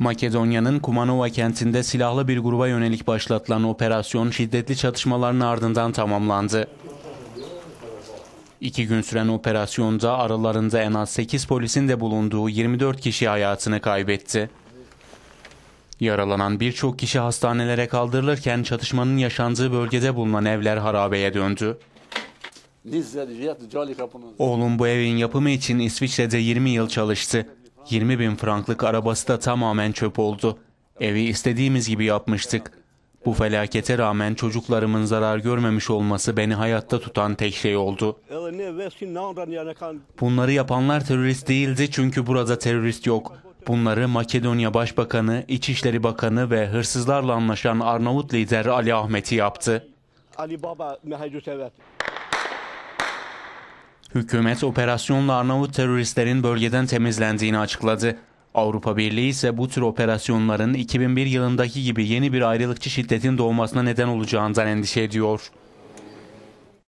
Makedonya'nın Kumanova kentinde silahlı bir gruba yönelik başlatılan operasyon şiddetli çatışmaların ardından tamamlandı. 2 gün süren operasyonda aralarında en az 8 polisin de bulunduğu 24 kişi hayatını kaybetti. Yaralanan birçok kişi hastanelere kaldırılırken çatışmanın yaşandığı bölgede bulunan evler harabeye döndü. Oğlum bu evin yapımı için İsviçre'de 20 yıl çalıştı. 20.000 franklık arabası da tamamen çöp oldu. Evi istediğimiz gibi yapmıştık. Bu felakete rağmen çocuklarımın zarar görmemiş olması beni hayatta tutan tek şey oldu. Bunları yapanlar terörist değildi çünkü burada terörist yok. Bunları Makedonya Başbakanı, İçişleri Bakanı ve hırsızlarla anlaşan Arnavut lider Ali Ahmeti yaptı. Hükümet operasyonla Arnavut teröristlerin bölgeden temizlendiğini açıkladı. Avrupa Birliği ise bu tür operasyonların 2001 yılındaki gibi yeni bir ayrılıkçı şiddetin doğmasına neden olacağından endişe ediyor.